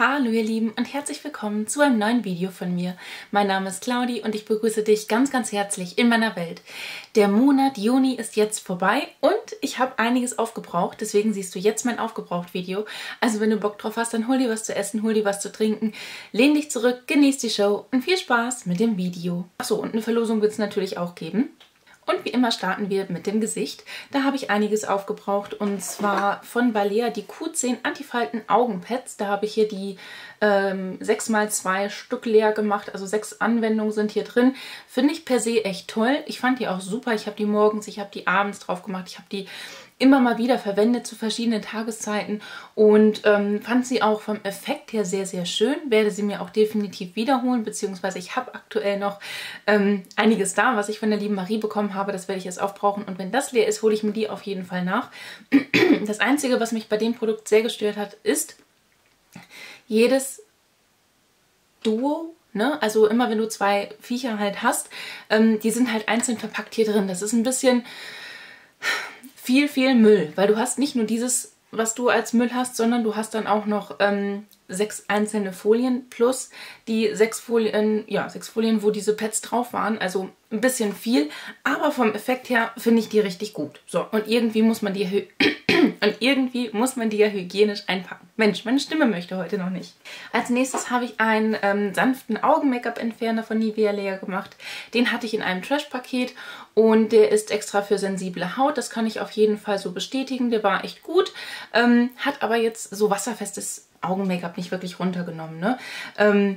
Hallo ihr Lieben und herzlich willkommen zu einem neuen Video von mir. Mein Name ist Claudi und ich begrüße dich ganz, ganz herzlich in meiner Welt. Der Monat Juni ist jetzt vorbei und ich habe einiges aufgebraucht, deswegen siehst du jetzt mein Aufgebraucht-Video. Also wenn du Bock drauf hast, dann hol dir was zu essen, hol dir was zu trinken, lehn dich zurück, genieß die Show und viel Spaß mit dem Video. Achso, und eine Verlosung wird es natürlich auch geben. Und wie immer starten wir mit dem Gesicht. Da habe ich einiges aufgebraucht und zwar von Balea die Q10 Antifalten Augenpads. Da habe ich hier die 6×2 Stück leer gemacht, also 6 Anwendungen sind hier drin. Finde ich per se echt toll. Ich fand die auch super. Ich habe die morgens, ich habe die abends drauf gemacht, ich habe die immer mal wieder verwendet zu verschiedenen Tageszeiten und fand sie auch vom Effekt her sehr, sehr schön. Werde sie mir auch definitiv wiederholen, beziehungsweise ich habe aktuell noch einiges da, was ich von der lieben Marie bekommen habe. Das werde ich jetzt aufbrauchen und wenn das leer ist, hole ich mir die auf jeden Fall nach. Das Einzige, was mich bei dem Produkt sehr gestört hat, ist jedes Duo, ne? Also immer wenn du zwei Viecher halt hast, die sind halt einzeln verpackt hier drin. Das ist ein bisschen viel Müll, weil du hast nicht nur dieses, was du als Müll hast, sondern du hast dann auch noch 6 einzelne Folien plus die 6 Folien, wo diese Pads drauf waren. Also ein bisschen viel, aber vom Effekt her finde ich die richtig gut. So, und irgendwie muss man die ja hygienisch einpacken. Mensch, meine Stimme möchte heute noch nicht. Als nächstes habe ich einen sanften Augen-Make-up-Entferner von Nivea leer gemacht. Den hatte ich in einem Trash-Paket und der ist extra für sensible Haut. Das kann ich auf jeden Fall so bestätigen. Der war echt gut, hat aber jetzt so wasserfestes Augen-Make-up nicht wirklich runtergenommen, ne?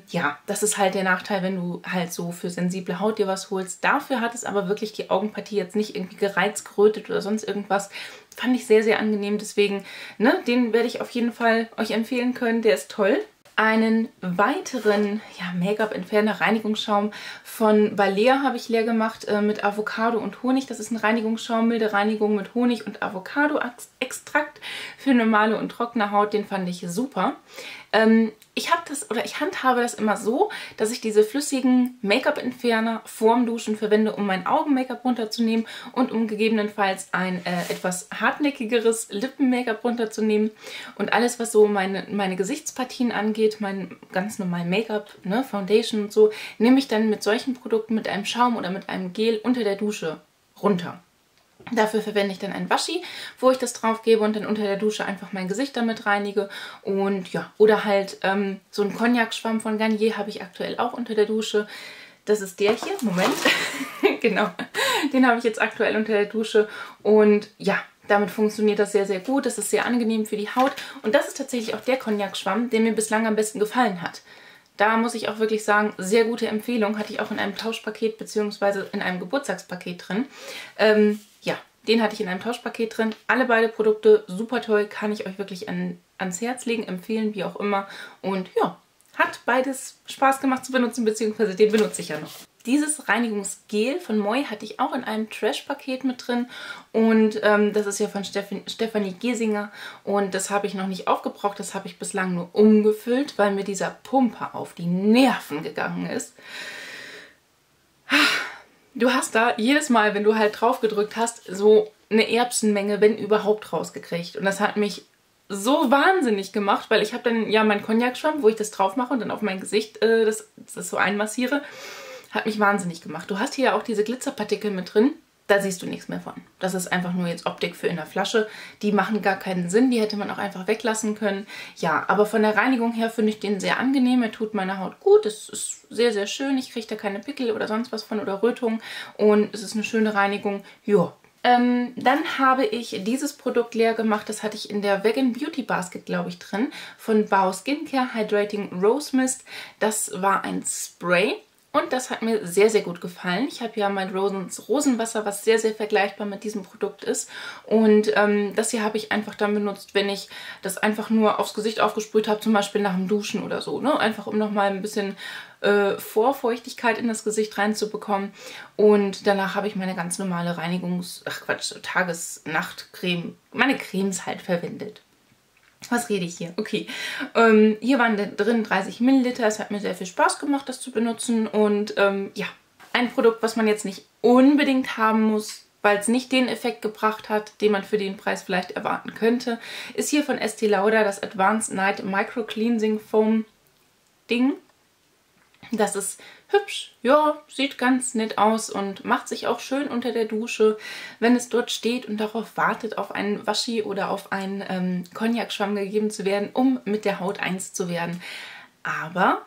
Ja, das ist halt der Nachteil, wenn du halt so für sensible Haut dir was holst. Dafür hat es aber wirklich die Augenpartie jetzt nicht irgendwie gereizt, gerötet oder sonst irgendwas. Fand ich sehr, sehr angenehm. Deswegen, ne, den werde ich auf jeden Fall euch empfehlen können. Der ist toll. Einen weiteren Make-up-Entferner-Reinigungsschaum von Balea habe ich leer gemacht mit Avocado und Honig. Das ist ein Reinigungsschaum, milde Reinigung mit Honig und Avocado-Extrakt für normale und trockene Haut. Den fand ich super. Ich handhabe das immer so, dass ich diese flüssigen Make-up-Entferner vorm Duschen verwende, um mein Augen-Make-up runterzunehmen und um gegebenenfalls ein etwas hartnäckigeres Lippen-Make-up runterzunehmen. Und alles, was so meine Gesichtspartien angeht, mein ganz normalen Make-up, ne, Foundation und so, nehme ich dann mit solchen Produkten, mit einem Schaum oder mit einem Gel unter der Dusche runter. Dafür verwende ich dann ein Washi, wo ich das drauf gebe und dann unter der Dusche einfach mein Gesicht damit reinige. Und ja, oder halt so einen Konjac-Schwamm von Garnier habe ich aktuell auch unter der Dusche. Das ist der hier, Moment, genau, den habe ich jetzt aktuell unter der Dusche und ja, damit funktioniert das sehr, sehr gut. Das ist sehr angenehm für die Haut. Und das ist tatsächlich auch der Konjac-Schwamm, der mir bislang am besten gefallen hat. Da muss ich auch wirklich sagen, sehr gute Empfehlung. Hatte ich auch in einem Tauschpaket bzw. in einem Geburtstagspaket drin. Ja, den hatte ich in einem Tauschpaket drin. Alle beide Produkte super toll. Kann ich euch wirklich ans Herz legen, empfehlen, wie auch immer. Und ja, hat beides Spaß gemacht zu benutzen, beziehungsweise den benutze ich ja noch. Dieses Reinigungsgel von Moi hatte ich auch in einem Trash-Paket mit drin und das ist ja von Stephanie Giesinger und das habe ich noch nicht aufgebraucht, das habe ich bislang nur umgefüllt, weil mir dieser Pumper auf die Nerven gegangen ist. Du hast da jedes Mal, wenn du halt drauf gedrückt hast, so eine Erbsenmenge, wenn überhaupt, rausgekriegt und das hat mich so wahnsinnig gemacht, weil ich habe dann ja meinen Konjac-Schwamm, wo ich das drauf mache und dann auf mein Gesicht das so einmassiere. Hat mich wahnsinnig gemacht. Du hast hier ja auch diese Glitzerpartikel mit drin. Da siehst du nichts mehr von. Das ist einfach nur jetzt Optik für in der Flasche. Die machen gar keinen Sinn. Die hätte man auch einfach weglassen können. Ja, aber von der Reinigung her finde ich den sehr angenehm. Er tut meiner Haut gut. Es ist sehr, sehr schön. Ich kriege da keine Pickel oder sonst was von oder Rötungen. Und es ist eine schöne Reinigung. Joa. Dann habe ich dieses Produkt leer gemacht, das hatte ich in der Vegan Beauty Basket, glaube ich, drin, von Bao Skincare Hydrating Rose Mist. Das war ein Spray und das hat mir sehr, sehr gut gefallen. Ich habe ja mein Rosenwasser, was sehr, sehr vergleichbar mit diesem Produkt ist. Und das hier habe ich einfach dann benutzt, wenn ich das einfach nur aufs Gesicht aufgesprüht habe, zum Beispiel nach dem Duschen oder so, ne? Einfach um nochmal ein bisschen Vorfeuchtigkeit in das Gesicht reinzubekommen und danach habe ich meine ganz normale Tages-Nacht-Creme, meine Cremes halt verwendet. Was rede ich hier? Okay. Hier waren drin 30 Milliliter, es hat mir sehr viel Spaß gemacht, das zu benutzen und ja, ein Produkt, was man jetzt nicht unbedingt haben muss, weil es nicht den Effekt gebracht hat, den man für den Preis vielleicht erwarten könnte, ist hier von Estee Lauder das Advanced Night Micro Cleansing Foam Ding. Das ist hübsch, ja, sieht ganz nett aus und macht sich auch schön unter der Dusche, wenn es dort steht und darauf wartet, auf einen Waschi oder auf einen Konjakschwamm gegeben zu werden, um mit der Haut eins zu werden. Aber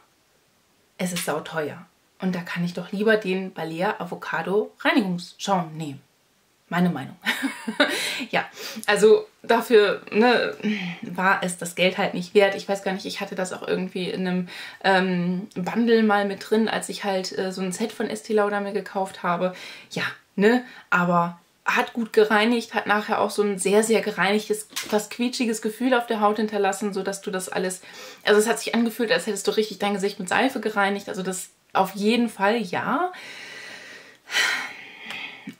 es ist sauteuer und da kann ich doch lieber den Balea Avocado Reinigungsschaum nehmen. Meine Meinung. Ja, also dafür war es das Geld halt nicht wert. Ich weiß gar nicht, ich hatte das auch irgendwie in einem Bundle mal mit drin, als ich halt so ein Set von Estee Lauder mir gekauft habe. Ja, ne, aber hat gut gereinigt, hat nachher auch so ein sehr, sehr gereinigtes, fast quietschiges Gefühl auf der Haut hinterlassen, sodass du das alles, also es hat sich angefühlt, als hättest du richtig dein Gesicht mit Seife gereinigt. Also das auf jeden Fall, ja.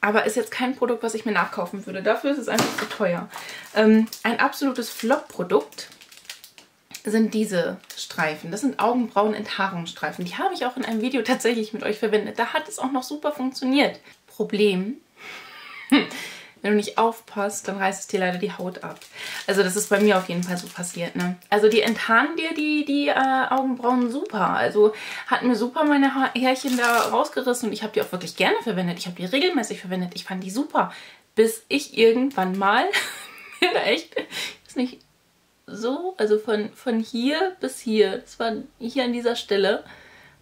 Aber ist jetzt kein Produkt, was ich mir nachkaufen würde. Dafür ist es einfach zu teuer. Ein absolutes Flop-Produkt sind diese Streifen. Das sind Augenbrauen-Enthaarungsstreifen. Die habe ich auch in einem Video tatsächlich mit euch verwendet. Da hat es auch noch super funktioniert. Problem, wenn du nicht aufpasst, dann reißt es dir leider die Haut ab. Also das ist bei mir auf jeden Fall so passiert, ne? Also die enthaaren dir die Augenbrauen super. Also hat mir super meine Härchen da rausgerissen und ich habe die auch wirklich gerne verwendet. Ich habe die regelmäßig verwendet. Ich fand die super, bis ich irgendwann mal echt, ich weiß nicht, so, also von hier bis hier, das war hier an dieser Stelle,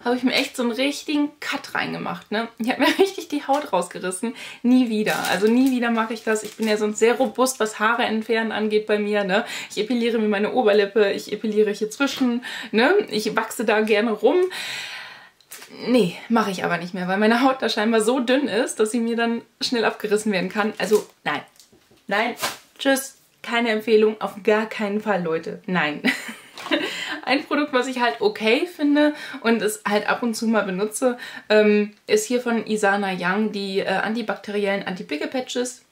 habe ich mir echt so einen richtigen Cut reingemacht, ne? Ich habe mir richtig die Haut rausgerissen. Nie wieder. Also nie wieder mache ich das. Ich bin ja sonst sehr robust, was Haare entfernen angeht bei mir, ne? Ich epiliere mir meine Oberlippe, ich epiliere hier zwischen, ne? Ich wachse da gerne rum. Nee, mache ich aber nicht mehr, weil meine Haut da scheinbar so dünn ist, dass sie mir dann schnell abgerissen werden kann. Also nein. Nein. Tschüss. Keine Empfehlung. Auf gar keinen Fall, Leute. Nein. Ein Produkt, was ich halt okay finde und es halt ab und zu mal benutze, ist hier von Isana Young die antibakteriellen Anti-Pickel-Patches.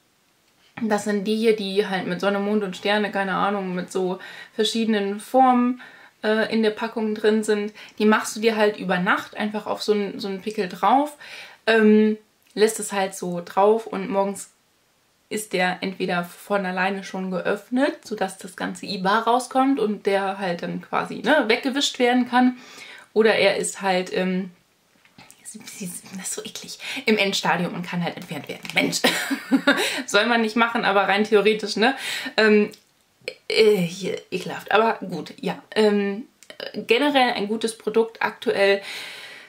Das sind die hier, die halt mit Sonne, Mond und Sterne, keine Ahnung, mit so verschiedenen Formen in der Packung drin sind. Die machst du dir halt über Nacht einfach auf so einen Pickel drauf, lässt es halt so drauf und morgens ist der entweder von alleine schon geöffnet, sodass das ganze IBA rauskommt und der halt dann quasi weggewischt werden kann. Oder er ist halt, das ist so eklig, im Endstadium und kann halt entfernt werden. Mensch, soll man nicht machen, aber rein theoretisch, ne? Ekelhaft, aber gut, ja. Generell ein gutes Produkt, aktuell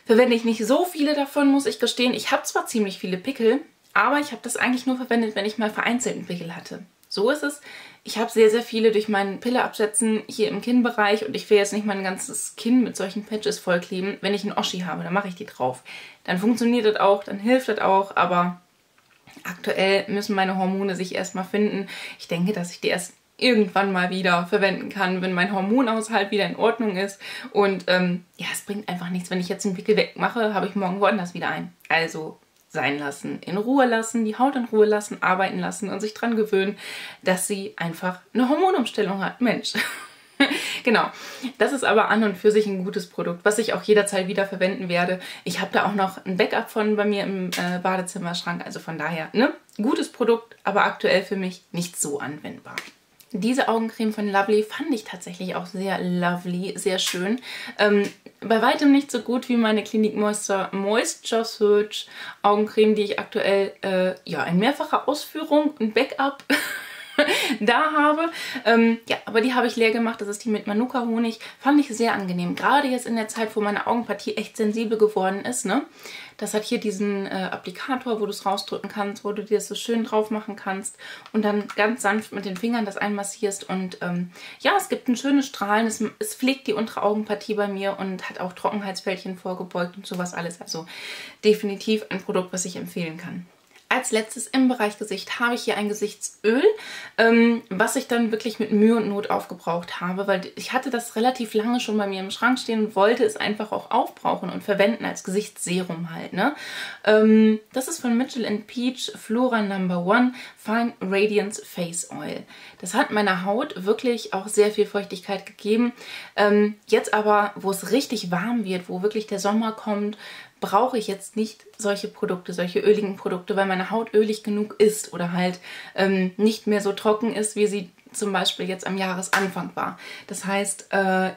verwende ich nicht so viele davon, muss ich gestehen. Ich habe zwar ziemlich viele Pickel, aber ich habe das eigentlich nur verwendet, wenn ich mal vereinzelten Pickel hatte. So ist es. Ich habe sehr, sehr viele durch meinen Pille-Absetzen hier im Kinnbereich und ich will jetzt nicht mein ganzes Kinn mit solchen Patches vollkleben. Wenn ich einen Oschi habe, dann mache ich die drauf. Dann funktioniert das auch, dann hilft das auch, aber aktuell müssen meine Hormone sich erstmal finden. Ich denke, dass ich die erst irgendwann mal wieder verwenden kann, wenn mein Hormonaushalt wieder in Ordnung ist. Und ja, es bringt einfach nichts. Wenn ich jetzt den Pickel wegmache, habe ich morgen woanders wieder einen. Also sein lassen, in Ruhe lassen, die Haut in Ruhe lassen, arbeiten lassen und sich dran gewöhnen, dass sie einfach eine Hormonumstellung hat. Mensch. Genau. Das ist aber an und für sich ein gutes Produkt, was ich auch jederzeit wieder verwenden werde. Ich habe da auch noch ein Backup von bei mir im Badezimmerschrank, also von daher, ne? Gutes Produkt, aber aktuell für mich nicht so anwendbar. Diese Augencreme von Lovely fand ich tatsächlich auch sehr lovely, sehr schön. Bei weitem nicht so gut wie meine Clinique Moisture Surge Augencreme, die ich aktuell ja, in mehrfacher Ausführung und Backup da habe. Ja, aber die habe ich leer gemacht. Das ist die mit Manuka-Honig. Fand ich sehr angenehm. Gerade jetzt in der Zeit, wo meine Augenpartie echt sensibel geworden ist, ne? Das hat hier diesen Applikator, wo du es rausdrücken kannst, wo du dir das so schön drauf machen kannst und dann ganz sanft mit den Fingern das einmassierst. Und ja, es gibt ein schönes Strahlen, es pflegt die untere Augenpartie bei mir und hat auch Trockenheitsfältchen vorgebeugt und sowas alles. Also definitiv ein Produkt, was ich empfehlen kann. Als letztes im Bereich Gesicht habe ich hier ein Gesichtsöl, was ich dann wirklich mit Mühe und Not aufgebraucht habe, weil ich hatte das relativ lange schon bei mir im Schrank stehen und wollte es einfach auch aufbrauchen und verwenden als Gesichtsserum halt, ne? Das ist von Mitchell & Peach Flora No. 1 Fine Radiance Face Oil. Das hat meiner Haut wirklich auch sehr viel Feuchtigkeit gegeben. Jetzt aber, wo es richtig warm wird, wo wirklich der Sommer kommt, brauche ich jetzt nicht solche Produkte, solche öligen Produkte, weil meine Haut ölig genug ist oder halt nicht mehr so trocken ist, wie sie zum Beispiel jetzt am Jahresanfang war. Das heißt, ja,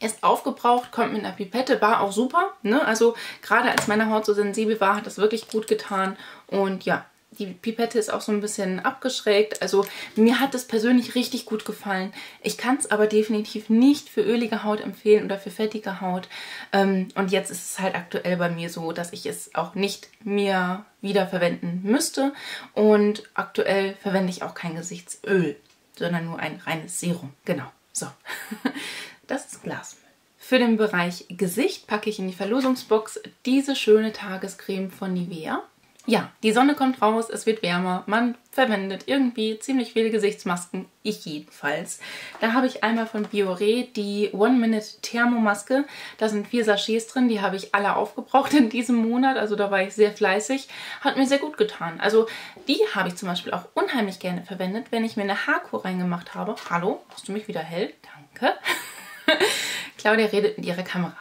erst aufgebraucht, kommt mit einer Pipette, war auch super, ne? Also gerade als meine Haut so sensibel war, hat das wirklich gut getan und ja, die Pipette ist auch so ein bisschen abgeschrägt. Also mir hat es persönlich richtig gut gefallen. Ich kann es aber definitiv nicht für ölige Haut empfehlen oder für fettige Haut. Und jetzt ist es halt aktuell bei mir so, dass ich es auch nicht mehr wiederverwenden müsste. Und aktuell verwende ich auch kein Gesichtsöl, sondern nur ein reines Serum. Genau, so. Das ist Glasmüll. Für den Bereich Gesicht packe ich in die Verlosungsbox diese schöne Tagescreme von Nivea. Ja, die Sonne kommt raus, es wird wärmer, man verwendet irgendwie ziemlich viele Gesichtsmasken, ich jedenfalls. Da habe ich einmal von Biore die One-Minute-Thermomaske, da sind 4 Sachets drin, die habe ich alle aufgebraucht in diesem Monat, also da war ich sehr fleißig, hat mir sehr gut getan. Also die habe ich zum Beispiel auch unheimlich gerne verwendet, wenn ich mir eine Haarkur reingemacht habe. Hallo, machst du mich wieder hell? Danke. Claudia redet mit ihrer Kamera.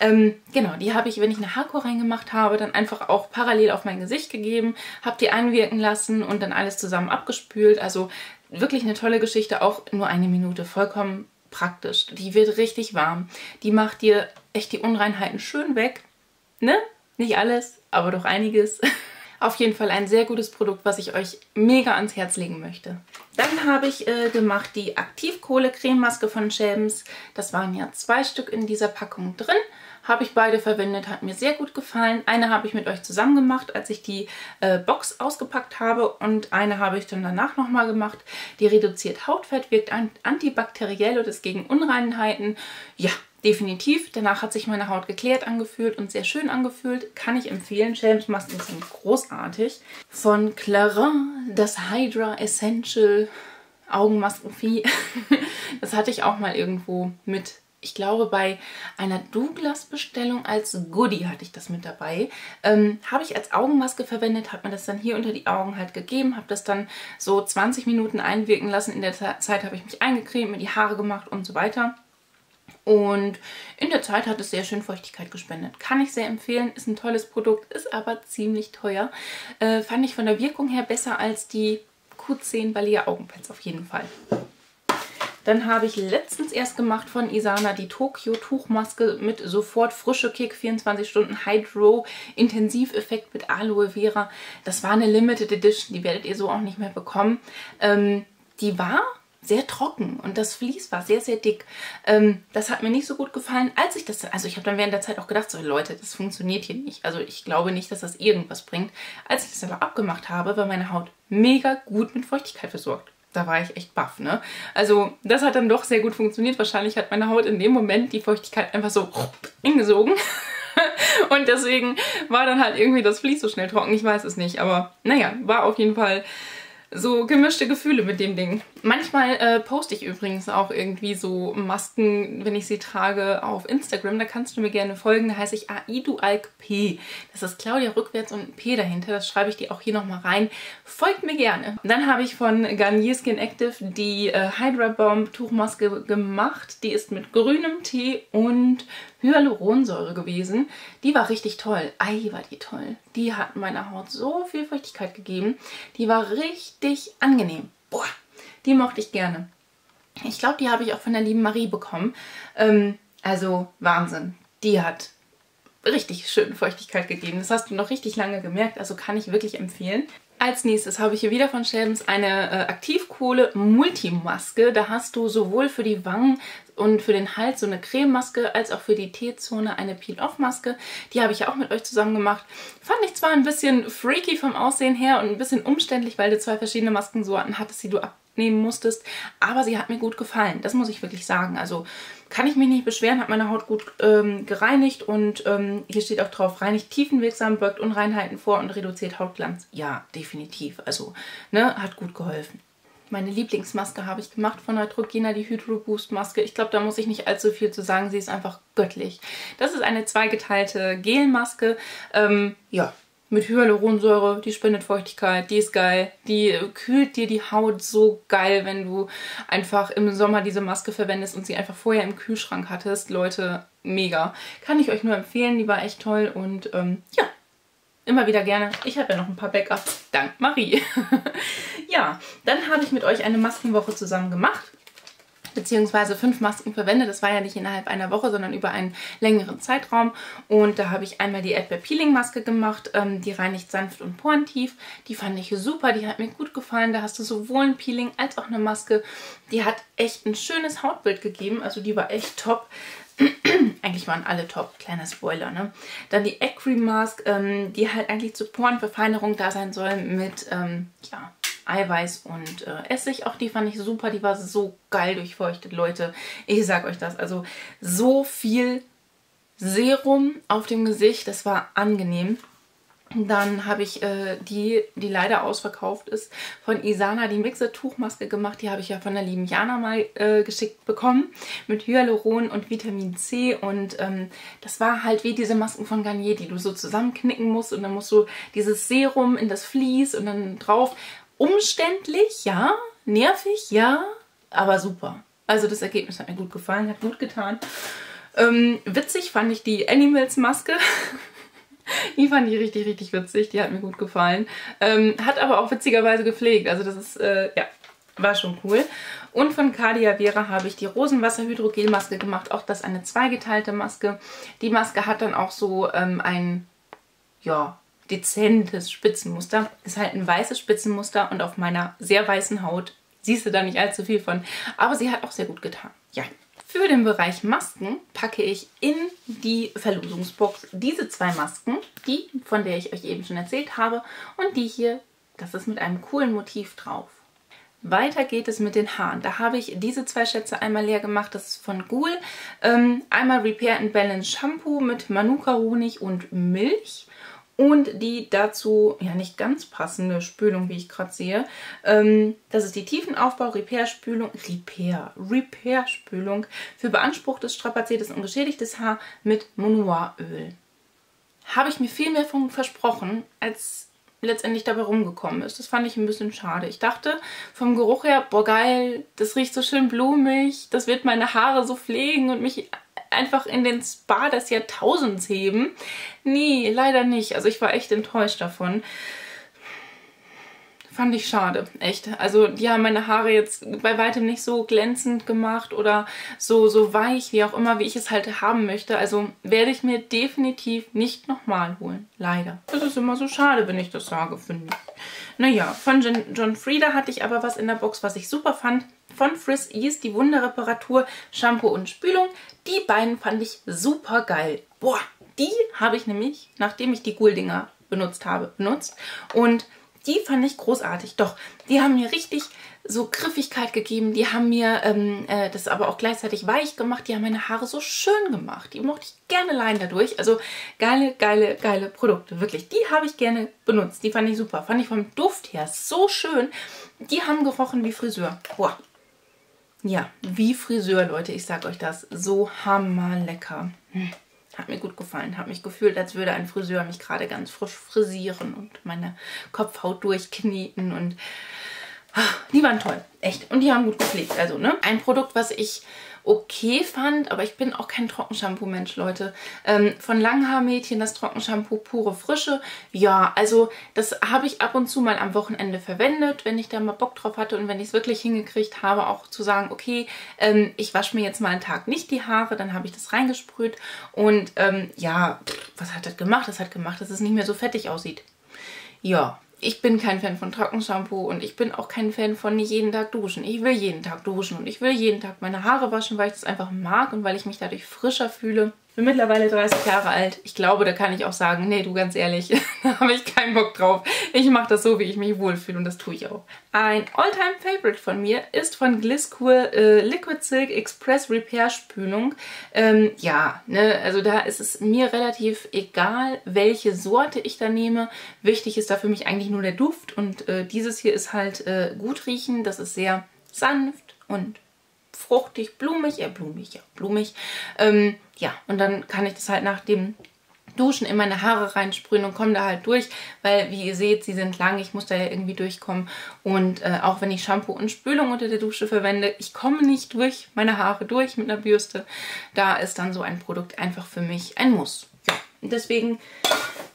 Genau, die habe ich, wenn ich eine Haarkur reingemacht habe, dann einfach auch parallel auf mein Gesicht gegeben, habe die einwirken lassen und dann alles zusammen abgespült. Also wirklich eine tolle Geschichte, auch nur 1 Minute, vollkommen praktisch. Die wird richtig warm, die macht dir echt die Unreinheiten schön weg, ne? Nicht alles, aber doch einiges. Auf jeden Fall ein sehr gutes Produkt, was ich euch mega ans Herz legen möchte. Dann habe ich gemacht die Aktivkohle-Crememaske von Schems. Das waren ja 2 Stück in dieser Packung drin. Habe ich beide verwendet, hat mir sehr gut gefallen. Eine habe ich mit euch zusammen gemacht, als ich die Box ausgepackt habe. Und eine habe ich dann danach nochmal gemacht. Die reduziert Hautfett, wirkt antibakteriell und ist gegen Unreinheiten. Ja, definitiv. Danach hat sich meine Haut geklärt angefühlt und sehr schön angefühlt. Kann ich empfehlen. Schems-Masken sind großartig. Von Clarins, das Hydra Essential Augenmaskenvieh. Das hatte ich auch mal irgendwo mit. Ich glaube, bei einer Douglas-Bestellung als Goodie hatte ich das mit dabei. Habe ich als Augenmaske verwendet, habe mir das dann hier unter die Augen halt gegeben, habe das dann so 20 Minuten einwirken lassen. In der Zeit habe ich mich eingecremt, mir die Haare gemacht und so weiter. Und in der Zeit hat es sehr schön Feuchtigkeit gespendet. Kann ich sehr empfehlen, ist ein tolles Produkt, ist aber ziemlich teuer. Fand ich von der Wirkung her besser als die Q10 Balea Augenpads auf jeden Fall. Dann habe ich letztens erst gemacht von Isana die Tokio-Tuchmaske mit sofort frische Kick, 24 Stunden Hydro-Intensiveffekt mit Aloe Vera. Das war eine Limited Edition, die werdet ihr so auch nicht mehr bekommen. Die war sehr trocken und das Vlies war sehr, sehr dick. Das hat mir nicht so gut gefallen, als ich das... Also ich habe dann während der Zeit auch gedacht, so Leute, das funktioniert hier nicht. Also ich glaube nicht, dass das irgendwas bringt. Als ich das aber abgemacht habe, war meine Haut mega gut mit Feuchtigkeit versorgt. Da war ich echt baff, ne? Also das hat dann doch sehr gut funktioniert. Wahrscheinlich hat meine Haut in dem Moment die Feuchtigkeit einfach so hingesogen. Und deswegen war dann halt irgendwie das Vlies so schnell trocken. Ich weiß es nicht, aber naja, war auf jeden Fall... So gemischte Gefühle mit dem Ding. Manchmal poste ich übrigens auch irgendwie so Masken, wenn ich sie trage, auf Instagram. Da kannst du mir gerne folgen. Da heiße ich aidualkp. Das ist Claudia rückwärts und P dahinter. Das schreibe ich dir auch hier nochmal rein. Folgt mir gerne. Dann habe ich von Garnier Skin Active die Hydra Bomb Tuchmaske gemacht. Die ist mit grünem Tee und Hyaluronsäure gewesen. Die war richtig toll. Ei, war die toll. Die hat meiner Haut so viel Feuchtigkeit gegeben. Die war richtig angenehm. Boah, die mochte ich gerne. Ich glaube, die habe ich auch von der lieben Marie bekommen. Also Wahnsinn. Die hat richtig schön Feuchtigkeit gegeben. Das hast du noch richtig lange gemerkt. Also kann ich wirklich empfehlen. Als nächstes habe ich hier wieder von Schems eine Aktivkohle-Multimaske. Da hast du sowohl für die Wangen und für den Hals so eine Crememaske, als auch für die T-Zone eine Peel-Off-Maske. Die habe ich ja auch mit euch zusammen gemacht. Fand ich zwar ein bisschen freaky vom Aussehen her und ein bisschen umständlich, weil du 2 verschiedene Maskensorten hattest, die du abnehmen musstest, aber sie hat mir gut gefallen. Das muss ich wirklich sagen. Also kann ich mich nicht beschweren, hat meine Haut gut gereinigt und hier steht auch drauf, reinigt tiefenwirksam, beugt Unreinheiten vor und reduziert Hautglanz. Ja, definitiv. Also, ne, hat gut geholfen. Meine Lieblingsmaske habe ich gemacht von Neutrogena, die Hydro Boost Maske. Ich glaube, da muss ich nicht allzu viel zu sagen. Sie ist einfach göttlich. Das ist eine zweigeteilte Gelmaske. Ja, mit Hyaluronsäure, die spendet Feuchtigkeit, die ist geil. Die kühlt dir die Haut so geil, wenn du einfach im Sommer diese Maske verwendest und sie einfach vorher im Kühlschrank hattest. Leute, mega. Kann ich euch nur empfehlen, die war echt toll und ja, immer wieder gerne. Ich habe ja noch ein paar Backups, dank Marie. Ja, dann habe ich mit euch eine Maskenwoche zusammen gemacht. Beziehungsweise 5 Masken verwendet. Das war ja nicht innerhalb einer Woche, sondern über einen längeren Zeitraum. Und da habe ich einmal die Edbe Peeling Maske gemacht. Die reinigt sanft und porentief. Die fand ich super, die hat mir gut gefallen. Da hast du sowohl ein Peeling als auch eine Maske. Die hat echt ein schönes Hautbild gegeben. Also die war echt top. Eigentlich waren alle top, kleiner Spoiler, ne? Dann die Egg Cream Mask, die halt eigentlich zur Porenverfeinerung da sein soll mit, ja, Eiweiß und Essig. Auch die fand ich super. Die war so geil durchfeuchtet, Leute. Ich sag euch das. Also so viel Serum auf dem Gesicht. Das war angenehm. Dann habe ich die leider ausverkauft ist, von Isana die Mixer-Tuchmaske gemacht. Die habe ich ja von der lieben Jana mal geschickt bekommen. Mit Hyaluron und Vitamin C. Und das war halt wie diese Masken von Garnier, die du so zusammenknicken musst. Und dann musst du dieses Serum in das Vlies und dann drauf. Umständlich, ja. Nervig, ja. Aber super. Also das Ergebnis hat mir gut gefallen, hat gut getan. Witzig fand ich die Animals-Maske. Die fand ich richtig, richtig witzig. Die hat mir gut gefallen. Hat aber auch witzigerweise gepflegt. Also das ist, ja, war schon cool. Und von Cardia Vera habe ich die Rosenwasser-Hydrogel-Maske gemacht. Auch das eine zweigeteilte Maske. Die Maske hat dann auch so ein, ja, dezentes Spitzenmuster. Ist halt ein weißes Spitzenmuster und auf meiner sehr weißen Haut siehst du da nicht allzu viel von. Aber sie hat auch sehr gut getan. Ja. Für den Bereich Masken packe ich in die Verlosungsbox diese 2 Masken, die, von der ich euch eben schon erzählt habe, und die hier, das ist mit einem coolen Motiv drauf. Weiter geht es mit den Haaren. Da habe ich diese 2 Schätze einmal leer gemacht. Das ist von Guhl. Einmal Repair and Balance Shampoo mit Manuka-Honig und Milch. Und die dazu, ja, nicht ganz passende Spülung, wie ich gerade sehe. Das ist die Tiefenaufbau-Repair-Spülung, Repair-Spülung für beanspruchtes, strapaziertes und geschädigtes Haar mit Monoiröl. Habe ich mir viel mehr von versprochen, als letztendlich dabei rumgekommen ist. Das fand ich ein bisschen schade. Ich dachte vom Geruch her, boah geil, das riecht so schön blumig, das wird meine Haare so pflegen und mich einfach in den Spa des Jahrtausends heben. Nee, leider nicht. Also ich war echt enttäuscht davon. Fand ich schade, echt. Also die haben meine Haare jetzt bei weitem nicht so glänzend gemacht oder so weich, wie auch immer, wie ich es halt haben möchte. Also werde ich mir definitiv nicht nochmal holen. Leider. Das ist immer so schade, wenn ich das sage, finde ich. Naja, von John Frieda hatte ich aber was in der Box, was ich super fand. Von Frizz Ease, die Wunderreparatur, Shampoo und Spülung. Die beiden fand ich super geil. Boah, die habe ich nämlich, nachdem ich die Guhl-Dinger benutzt habe, benutzt. Und die fand ich großartig. Doch, die haben mir richtig so Griffigkeit gegeben. Die haben mir das aber auch gleichzeitig weich gemacht. Die haben meine Haare so schön gemacht. Die mochte ich gerne allein dadurch. Also geile, geile, geile Produkte. Wirklich, die habe ich gerne benutzt. Die fand ich super. Fand ich vom Duft her so schön. Die haben gerochen wie Friseur. Boah. Ja, wie Friseur, Leute, ich sag euch das, so hammerlecker. Hat mir gut gefallen, hat mich gefühlt, als würde ein Friseur mich gerade ganz frisch frisieren und meine Kopfhaut durchkneten und die waren toll, echt. Und die haben gut gepflegt, also, ne? Ein Produkt, was ich okay fand, aber ich bin auch kein Trockenshampoo-Mensch, Leute. Von Langhaarmädchen das Trockenshampoo Pure Frische. Ja, also das habe ich ab und zu mal am Wochenende verwendet, wenn ich da mal Bock drauf hatte und wenn ich es wirklich hingekriegt habe, auch zu sagen, okay, ich wasche mir jetzt mal einen Tag nicht die Haare, dann habe ich das reingesprüht und ja, was hat das gemacht? Das hat gemacht, dass es nicht mehr so fettig aussieht. Ja. Ich bin kein Fan von Trockenshampoo und ich bin auch kein Fan von jeden Tag duschen. Ich will jeden Tag duschen und ich will jeden Tag meine Haare waschen, weil ich das einfach mag und weil ich mich dadurch frischer fühle. Ich bin mittlerweile 30 Jahre alt. Ich glaube, da kann ich auch sagen, nee, du, ganz ehrlich, da habe ich keinen Bock drauf. Ich mache das so, wie ich mich wohlfühle und das tue ich auch. Ein All-Time-Favorite von mir ist von Glisskool Liquid Silk Express Repair Spülung. Ja, ne, also da ist es mir relativ egal, welche Sorte ich da nehme. Wichtig ist da für mich eigentlich nur der Duft und dieses hier ist halt gut riechen. Das ist sehr sanft und fruchtig, blumig, ja, blumig. Ja, und dann kann ich das halt nach dem Duschen in meine Haare reinsprühen und komme da halt durch, weil, wie ihr seht, sie sind lang, ich muss da ja irgendwie durchkommen. Und auch wenn ich Shampoo und Spülung unter der Dusche verwende, ich komme nicht durch meine Haare durch mit einer Bürste. Da ist dann so ein Produkt einfach für mich ein Muss. Ja, und deswegen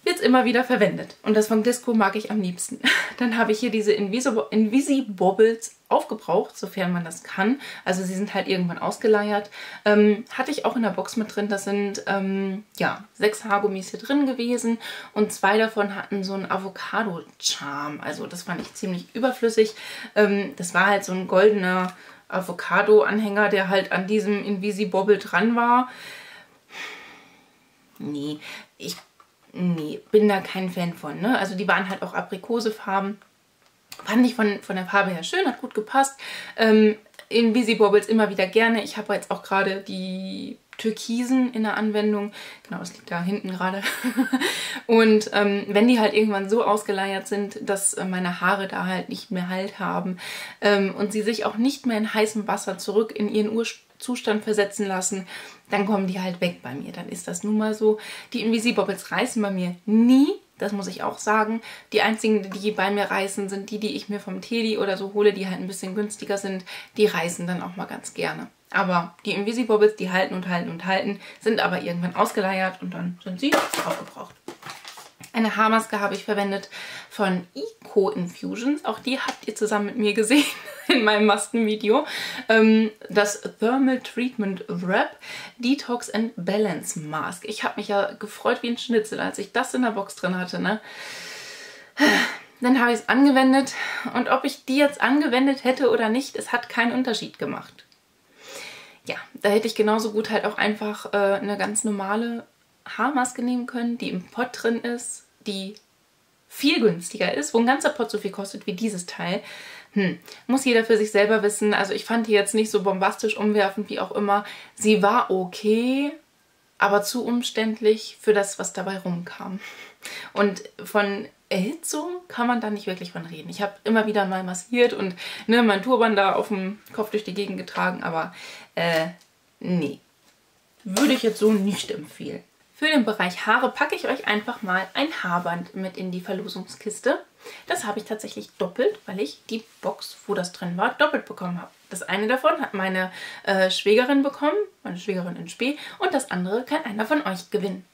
wird es immer wieder verwendet. Und das von Glisskool mag ich am liebsten. Dann habe ich hier diese Invisibobbles aufgebraucht, sofern man das kann. Also sie sind halt irgendwann ausgeleiert. Hatte ich auch in der Box mit drin. Das sind, ja, 6 Haargummis hier drin gewesen und 2 davon hatten so einen Avocado-Charme. Also das fand ich ziemlich überflüssig. Das war halt so ein goldener Avocado-Anhänger, der halt an diesem Invisibobble dran war. Nee, ich bin da kein Fan von, ne? Also die waren halt auch Aprikosefarben. Fand ich von der Farbe her schön, hat gut gepasst. Invisibobbles immer wieder gerne. Ich habe jetzt auch gerade die Türkisen in der Anwendung. Genau, das liegt da hinten gerade. Und wenn die halt irgendwann so ausgeleiert sind, dass meine Haare da halt nicht mehr Halt haben und sie sich auch nicht mehr in heißem Wasser zurück in ihren Urzustand versetzen lassen, dann kommen die halt weg bei mir. Dann ist das nun mal so. Die Invisibobbles reißen bei mir nie. Das muss ich auch sagen. Die einzigen, die bei mir reißen, sind die, die ich mir vom Teddy oder so hole, die halt ein bisschen günstiger sind. Die reißen dann auch mal ganz gerne. Aber die Invisibobbles, die halten und halten und halten, sind aber irgendwann ausgeleiert und dann sind sie aufgebraucht. Eine Haarmaske habe ich verwendet von Eco Infusions. Auch die habt ihr zusammen mit mir gesehen in meinem Maskenvideo. Das Thermal Treatment Wrap Detox and Balance Mask. Ich habe mich ja gefreut wie ein Schnitzel, als ich das in der Box drin hatte, ne? Dann habe ich es angewendet und ob ich die jetzt angewendet hätte oder nicht, es hat keinen Unterschied gemacht. Ja, da hätte ich genauso gut halt auch einfach eine ganz normale Haarmaske nehmen können, die im Pot drin ist, die viel günstiger ist, wo ein ganzer Pot so viel kostet wie dieses Teil. Muss jeder für sich selber wissen. Also ich fand die jetzt nicht so bombastisch umwerfend, wie auch immer. Sie war okay, aber zu umständlich für das, was dabei rumkam. Und von Erhitzung kann man da nicht wirklich von reden. Ich habe immer wieder mal massiert und ne, mein Turban da auf dem Kopf durch die Gegend getragen, aber nee. Würde ich jetzt so nicht empfehlen. Für den Bereich Haare packe ich euch einfach mal ein Haarband mit in die Verlosungskiste. Das habe ich tatsächlich doppelt, weil ich die Box, wo das drin war, doppelt bekommen habe. Das eine davon hat meine Schwägerin bekommen, meine Schwägerin in Spee, und das andere kann einer von euch gewinnen.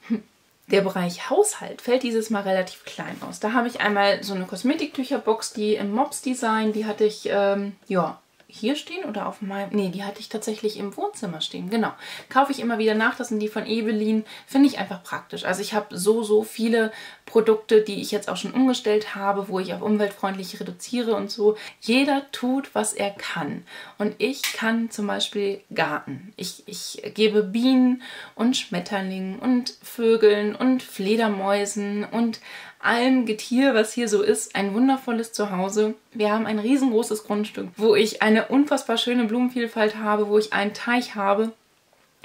Der Bereich Haushalt fällt dieses Mal relativ klein aus. Da habe ich einmal so eine Kosmetiktücherbox, die im Mops-Design, die hatte ich, ja, hier stehen oder auf meinem... Nee, die hatte ich tatsächlich im Wohnzimmer stehen, genau. Kaufe ich immer wieder nach, das sind die von Evelyn. Finde ich einfach praktisch. Also ich habe so viele Produkte, die ich jetzt auch schon umgestellt habe, wo ich auf umweltfreundlich reduziere und so. Jeder tut, was er kann. Und ich kann zum Beispiel Garten. Ich gebe Bienen und Schmetterlingen und Vögeln und Fledermäusen und allem Getier, was hier so ist, ein wundervolles Zuhause. Wir haben ein riesengroßes Grundstück, wo ich eine unfassbar schöne Blumenvielfalt habe, wo ich einen Teich habe,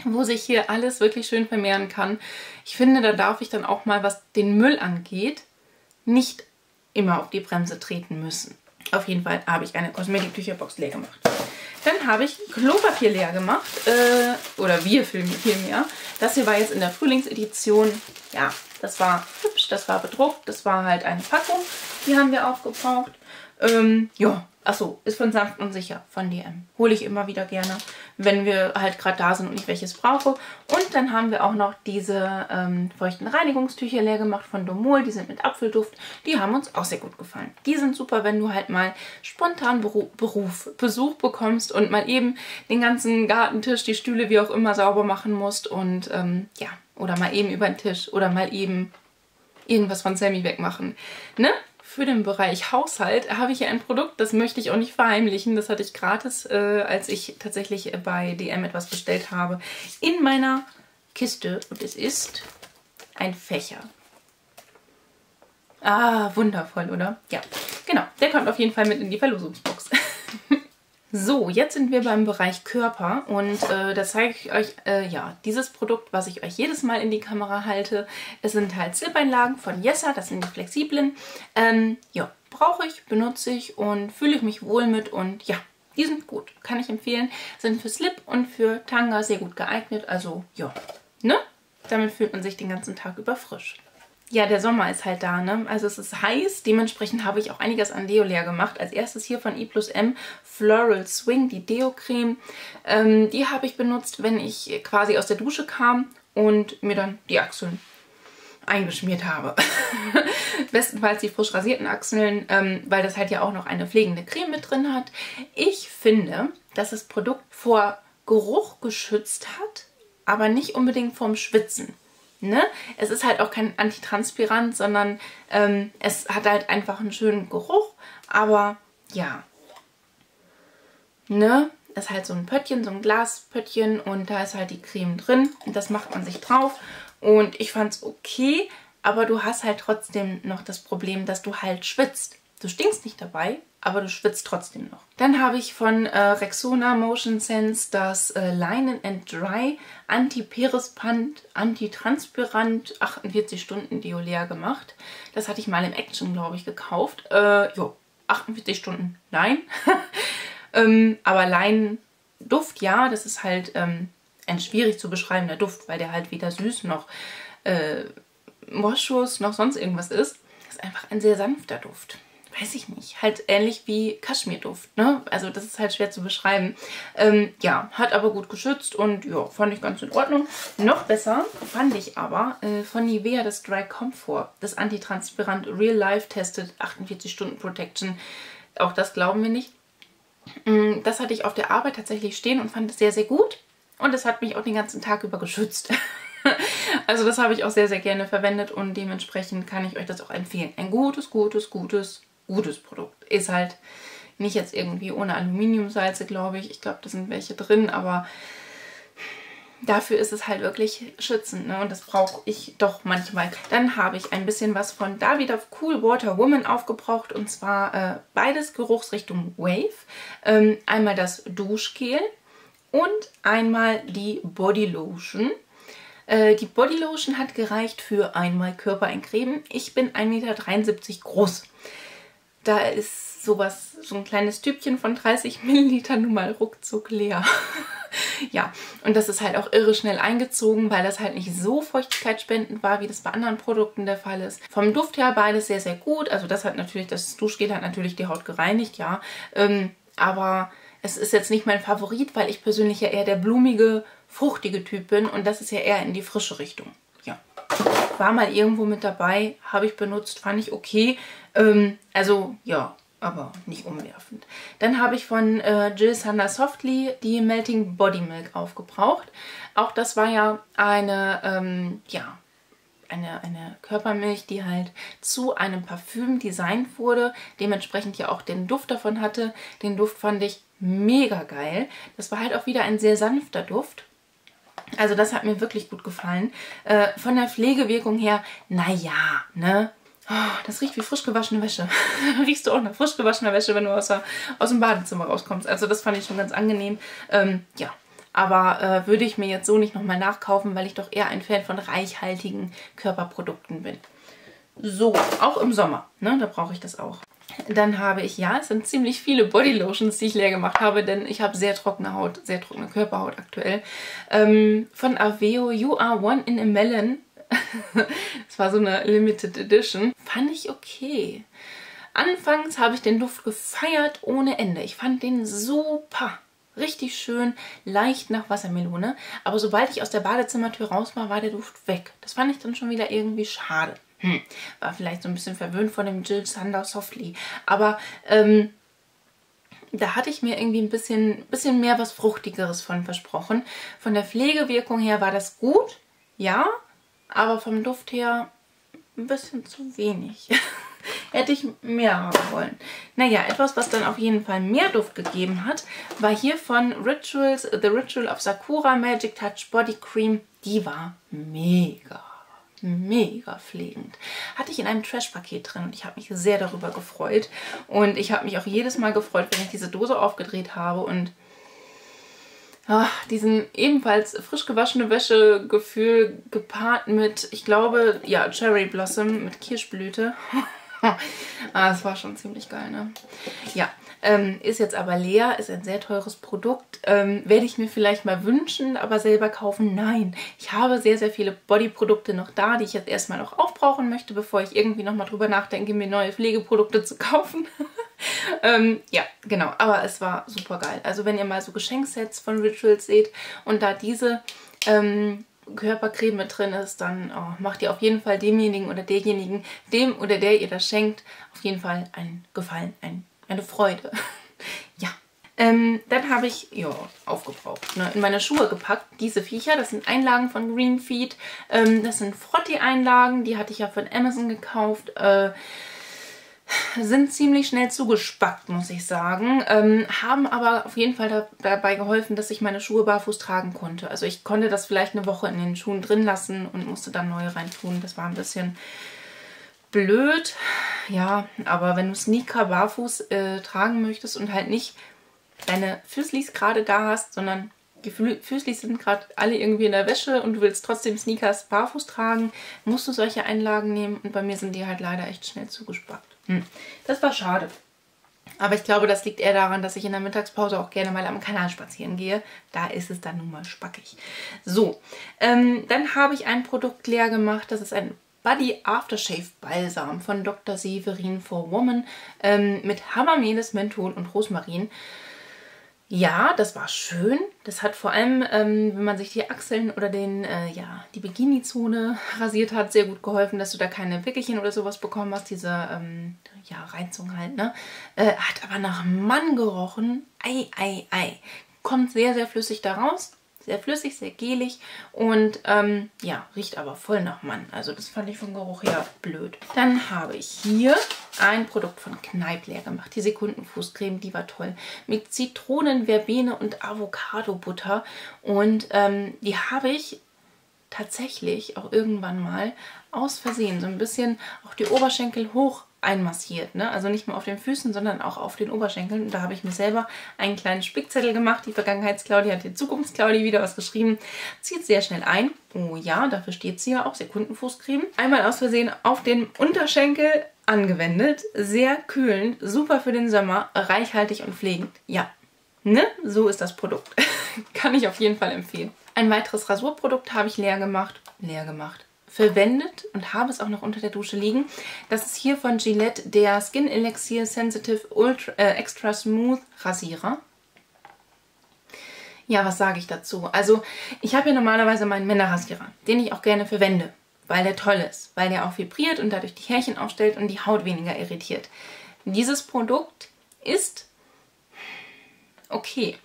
wo sich hier alles wirklich schön vermehren kann. Ich finde, da darf ich dann auch mal, was den Müll angeht, nicht immer auf die Bremse treten müssen. Auf jeden Fall habe ich eine Kosmetiktücherbox leer gemacht. Dann habe ich Klopapier leer gemacht, oder wir filmen viel mehr. Das hier war jetzt in der Frühlingsedition, ja, das war hübsch, das war bedruckt, das war halt eine Packung, die haben wir aufgebraucht. Ja, achso, ist von Sanft und Sicher, von DM. Hole ich immer wieder gerne, wenn wir halt gerade da sind und ich welches brauche. Und dann haben wir auch noch diese feuchten Reinigungstücher leer gemacht von Domol. Die sind mit Apfelduft. Die haben uns auch sehr gut gefallen. Die sind super, wenn du halt mal spontan Besuch bekommst und mal eben den ganzen Gartentisch, die Stühle, wie auch immer, sauber machen musst. Und ja, oder mal eben über den Tisch oder mal eben irgendwas von Sammy wegmachen, ne? Für den Bereich Haushalt habe ich hier ein Produkt, das möchte ich auch nicht verheimlichen. Das hatte ich gratis, als ich tatsächlich bei DM etwas bestellt habe, in meiner Kiste. Und es ist ein Fächer. Ah, wundervoll, oder? Ja, genau. Der kommt auf jeden Fall mit in die Verlosungsbox. So, jetzt sind wir beim Bereich Körper und da zeige ich euch, ja, dieses Produkt, was ich euch jedes Mal in die Kamera halte. Es sind halt Slip-Einlagen von Jessa, das sind die flexiblen. Ja, brauche ich, benutze ich und fühle ich mich wohl mit und ja, die sind gut, kann ich empfehlen. Sind für Slip und für Tanga sehr gut geeignet, also ja, ne? Damit fühlt man sich den ganzen Tag über frisch. Ja, der Sommer ist halt da, ne? Also es ist heiß, dementsprechend habe ich auch einiges an Deo leer gemacht. Als erstes hier von I+M Floral Swing, die Deo-Creme. Die habe ich benutzt, wenn ich quasi aus der Dusche kam und mir dann die Achseln eingeschmiert habe. Bestenfalls die frisch rasierten Achseln, weil das halt ja auch noch eine pflegende Creme mit drin hat. Ich finde, dass das Produkt vor Geruch geschützt hat, aber nicht unbedingt vorm Schwitzen. Ne? Es ist halt auch kein Antitranspirant, sondern es hat halt einfach einen schönen Geruch, aber ja, ne? Es ist halt so ein Pöttchen, so ein Glaspöttchen und da ist halt die Creme drin und das macht man sich drauf und ich fand's okay, aber du hast halt trotzdem noch das Problem, dass du halt schwitzt. Du stinkst nicht dabei, aber du schwitzt trotzdem noch. Dann habe ich von Rexona Motion Sense das Linen & Dry Anti-Perisband, Antitranspirant 48 Stunden Deo leer gemacht. Das hatte ich mal im Action, glaube ich, gekauft. 48 Stunden Lein. Aber Leinenduft, ja, das ist halt ein schwierig zu beschreibender Duft, weil der halt weder süß noch moschus noch sonst irgendwas ist. Das ist einfach ein sehr sanfter Duft. Weiß ich nicht, halt ähnlich wie Kaschmirduft, ne? Also das ist halt schwer zu beschreiben. Ja, hat aber gut geschützt und ja, fand ich ganz in Ordnung. Noch besser fand ich aber von Nivea das Dry Comfort, das Antitranspirant Real Life Tested 48 Stunden Protection. Auch das glauben wir nicht. Das hatte ich auf der Arbeit tatsächlich stehen und fand es sehr, sehr gut. Und es hat mich auch den ganzen Tag über geschützt. Also das habe ich auch sehr, sehr gerne verwendet und dementsprechend kann ich euch das auch empfehlen. Ein gutes Produkt. Ist halt nicht jetzt irgendwie ohne Aluminiumsalze, glaube ich. Ich glaube, da sind welche drin, aber dafür ist es halt wirklich schützend, ne? Und das brauche ich doch manchmal. Dann habe ich ein bisschen was von da wieder Cool Water Woman aufgebraucht und zwar beides Geruchsrichtung Wave. Einmal das Duschgel und einmal die Body Lotion. Die Bodylotion hat gereicht für einmal Körper eincremen. Ich bin 1,73 Meter groß. Da ist sowas, so ein kleines Tübchen von 30 Millilitern nun mal ruckzuck leer. Ja, und das ist halt auch irre schnell eingezogen, weil das halt nicht so feuchtigkeitsspendend war, wie das bei anderen Produkten der Fall ist. Vom Duft her beides sehr, sehr gut. Also das hat natürlich, das Duschgel hat natürlich die Haut gereinigt, ja. Aber es ist jetzt nicht mein Favorit, weil ich persönlich ja eher der blumige, fruchtige Typ bin und das ist ja eher in die frische Richtung. Ja. War mal irgendwo mit dabei, habe ich benutzt, fand ich okay. Also ja, aber nicht umwerfend. Dann habe ich von Jill Sander Softly die Melting Body Milk aufgebraucht. Auch das war ja eine Körpermilch, die halt zu einem Parfüm designt wurde, dementsprechend ja auch den Duft davon hatte. Den Duft fand ich mega geil. Das war halt auch wieder ein sehr sanfter Duft. Also das hat mir wirklich gut gefallen. Von der Pflegewirkung her, naja, ne? Oh, das riecht wie frisch gewaschene Wäsche. Riechst du auch nach frisch gewaschener Wäsche, wenn du aus dem Badezimmer rauskommst. Also das fand ich schon ganz angenehm. Ja, aber würde ich mir jetzt so nicht nochmal nachkaufen, weil ich doch eher ein Fan von reichhaltigen Körperprodukten bin. So, auch im Sommer, ne? Da brauche ich das auch. Dann habe ich, ja, es sind ziemlich viele Bodylotions, die ich leer gemacht habe, denn ich habe sehr trockene Haut, sehr trockene Körperhaut aktuell. Von Aveo, You Are One in a Melon. Das war so eine Limited Edition. Fand ich okay. Anfangs habe ich den Duft gefeiert ohne Ende. Ich fand den super. Richtig schön, leicht nach Wassermelone. Aber sobald ich aus der Badezimmertür raus war, war der Duft weg. Das fand ich dann schon wieder irgendwie schade. War vielleicht so ein bisschen verwöhnt von dem Jill Sander Softly. Aber da hatte ich mir irgendwie ein bisschen mehr was Fruchtigeres von versprochen. Von der Pflegewirkung her war das gut, ja, aber vom Duft her ein bisschen zu wenig. Hätte ich mehr haben wollen. Naja, etwas, was dann auf jeden Fall mehr Duft gegeben hat, war hier von Rituals, The Ritual of Sakura Magic Touch Body Cream. Die war mega. Mega pflegend. Hatte ich in einem Trash-Paket drin und ich habe mich sehr darüber gefreut. Und ich habe mich auch jedes Mal gefreut, wenn ich diese Dose aufgedreht habe und diesen ebenfalls frisch gewaschene Wäsche-Gefühl gepaart mit, ich glaube, ja, Cherry Blossom mit Kirschblüte. Das war schon ziemlich geil, ne? Ja, ist jetzt aber leer, ist ein sehr teures Produkt. Werde ich mir vielleicht mal wünschen, aber selber kaufen? Nein. Ich habe sehr, sehr viele Bodyprodukte noch da, die ich jetzt erstmal noch aufbrauchen möchte, bevor ich irgendwie nochmal drüber nachdenke, mir neue Pflegeprodukte zu kaufen. Ja, genau. Aber es war super geil. Also wenn ihr mal so Geschenksets von Rituals seht und da diese Körpercreme mit drin ist, dann macht ihr auf jeden Fall demjenigen oder derjenigen, dem oder der ihr das schenkt, auf jeden Fall einen Gefallen, eine Freude. Ja. Dann habe ich, ja, aufgebraucht, ne, in meine Schuhe gepackt, diese Viecher. Das sind Einlagen von Greenfeet. Das sind Frotti-Einlagen, die hatte ich ja von Amazon gekauft. Sind ziemlich schnell zugespackt, muss ich sagen, haben aber auf jeden Fall dabei geholfen, dass ich meine Schuhe barfuß tragen konnte. Also ich konnte das vielleicht eine Woche in den Schuhen drin lassen und musste dann neue reintun. Das war ein bisschen blöd, ja, aber wenn du Sneaker barfuß tragen möchtest und halt nicht deine Füßlis gerade da hast, sondern die Füßlis sind gerade alle irgendwie in der Wäsche und du willst trotzdem Sneakers barfuß tragen, musst du solche Einlagen nehmen und bei mir sind die halt leider echt schnell zugespackt. Das war schade. Aber ich glaube, das liegt eher daran, dass ich in der Mittagspause auch gerne mal am Kanal spazieren gehe. Da ist es dann nun mal spackig. So, dann habe ich ein Produkt leer gemacht. Das ist ein Body Aftershave Balsam von Dr. Severin for Woman mit Hamamelis, Menthol und Rosmarin. Ja, das war schön. Das hat vor allem, wenn man sich die Achseln oder den, ja, die Bikini-Zone rasiert hat, sehr gut geholfen, dass du da keine Pickelchen oder sowas bekommen hast. Diese ja, Reizung halt, ne? Hat aber nach Mann gerochen. Ei, ei, ei. Kommt sehr, sehr flüssig da raus. Sehr flüssig, sehr gelig und ja, riecht aber voll nach Mann. Also das fand ich vom Geruch her blöd. Dann habe ich hier ein Produkt von Kneipp leer gemacht. Die Sekundenfußcreme, die war toll. Mit Zitronen, Verbene und Avocado-Butter. Und die habe ich tatsächlich auch irgendwann mal aus Versehen so ein bisschen auch die Oberschenkel hoch einmassiert, ne? Also nicht nur auf den Füßen, sondern auch auf den Oberschenkeln. Und da habe ich mir selber einen kleinen Spickzettel gemacht. Die Vergangenheits-Claudi hat die Zukunfts-Claudi wieder was geschrieben. Zieht sehr schnell ein. Oh ja, dafür steht sie ja auch. Sekundenfußcreme. Einmal aus Versehen auf den Unterschenkel angewendet. Sehr kühlend, super für den Sommer, reichhaltig und pflegend. Ja, ne? So ist das Produkt. Kann ich auf jeden Fall empfehlen. Ein weiteres Rasurprodukt habe ich leer gemacht. Verwendet und habe es auch noch unter der Dusche liegen. Das ist hier von Gillette der Skin Elixir Sensitive Ultra, Extra Smooth Rasierer. Ja, was sage ich dazu? Also ich habe hier normalerweise meinen Männerrasierer, den ich auch gerne verwende, weil der toll ist, weil der auch vibriert und dadurch die Härchen aufstellt und die Haut weniger irritiert. Dieses Produkt ist okay,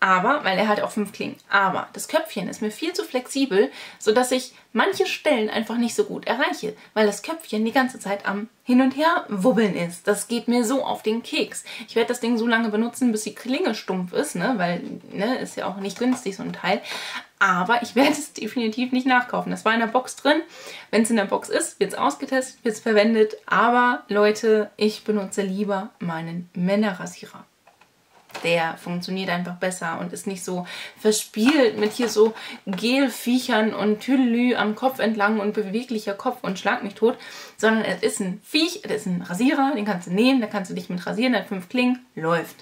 aber, weil er halt auch 5 Klingen, aber das Köpfchen ist mir viel zu flexibel, sodass ich manche Stellen einfach nicht so gut erreiche, weil das Köpfchen die ganze Zeit am Hin- und Her-Wubbeln ist. Das geht mir so auf den Keks. Ich werde das Ding so lange benutzen, bis die Klinge stumpf ist, ne? Weil, ne, ist ja auch nicht günstig so ein Teil. Aber ich werde es definitiv nicht nachkaufen. Das war in der Box drin. Wenn es in der Box ist, wird es ausgetestet, wird es verwendet. Aber, Leute, ich benutze lieber meinen Männerrasierer. Der funktioniert einfach besser und ist nicht so verspielt mit hier so Gel-Viechern und Tüdelü am Kopf entlang und beweglicher Kopf und schlag mich tot, sondern es ist ein Viech, es ist ein Rasierer, den kannst du nehmen, da kannst du dich mit rasieren, hat 5 Klingen, läuft.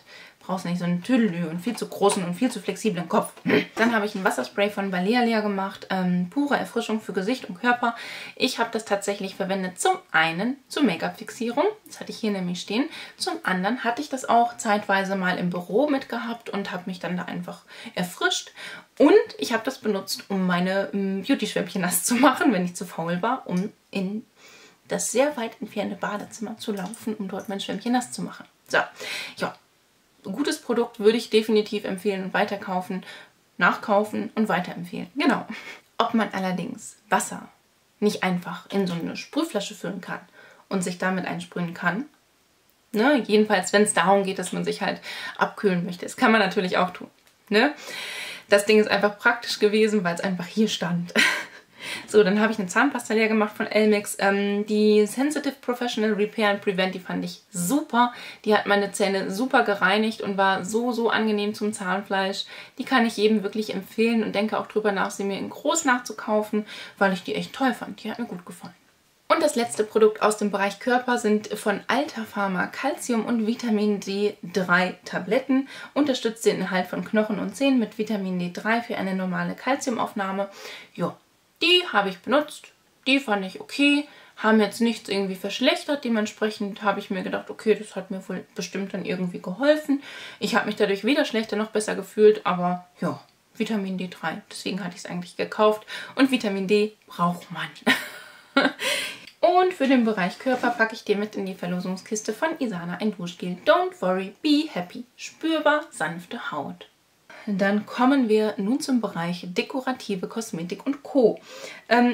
Brauchst nicht so einen Tüdelü und viel zu großen und viel zu flexiblen Kopf. Dann habe ich ein Wasserspray von Balea leer gemacht. Pure Erfrischung für Gesicht und Körper. Ich habe das tatsächlich verwendet zum einen zur Make-up-Fixierung. Das hatte ich hier nämlich stehen. Zum anderen hatte ich das auch zeitweise mal im Büro mitgehabt und habe mich dann da einfach erfrischt. Und ich habe das benutzt, um meine Beauty-Schwämmchen nass zu machen, wenn ich zu faul war, um in das sehr weit entfernte Badezimmer zu laufen, um dort mein Schwämmchen nass zu machen. So, ja. Gutes Produkt würde ich definitiv empfehlen und weiterkaufen, nachkaufen und weiterempfehlen. Genau. Ob man allerdings Wasser nicht einfach in so eine Sprühflasche füllen kann und sich damit einsprühen kann, ne? Jedenfalls, wenn es darum geht, dass man sich halt abkühlen möchte. Das kann man natürlich auch tun, ne? Das Ding ist einfach praktisch gewesen, weil es einfach hier stand. So, dann habe ich eine Zahnpasta leer gemacht von Elmex. Die Sensitive Professional Repair and Prevent, die fand ich super. Die hat meine Zähne super gereinigt und war so, so angenehm zum Zahnfleisch. Die kann ich jedem wirklich empfehlen und denke auch drüber nach, sie mir in groß nachzukaufen, weil ich die echt toll fand. Die hat mir gut gefallen. Und das letzte Produkt aus dem Bereich Körper sind von Alta Pharma Calcium und Vitamin D3 Tabletten. Unterstützt den Inhalt von Knochen und Zähnen mit Vitamin D3 für eine normale Calciumaufnahme. Ja, die habe ich benutzt. Die fand ich okay. Haben jetzt nichts irgendwie verschlechtert. Dementsprechend habe ich mir gedacht, okay, das hat mir wohl bestimmt dann irgendwie geholfen. Ich habe mich dadurch weder schlechter noch besser gefühlt, aber ja, Vitamin D3. Deswegen hatte ich es eigentlich gekauft. Und Vitamin D braucht man. Und für den Bereich Körper packe ich dir mit in die Verlosungskiste von Isana ein Duschgel. Don't worry, be happy. Spürbar sanfte Haut. Dann kommen wir nun zum Bereich dekorative Kosmetik und Co.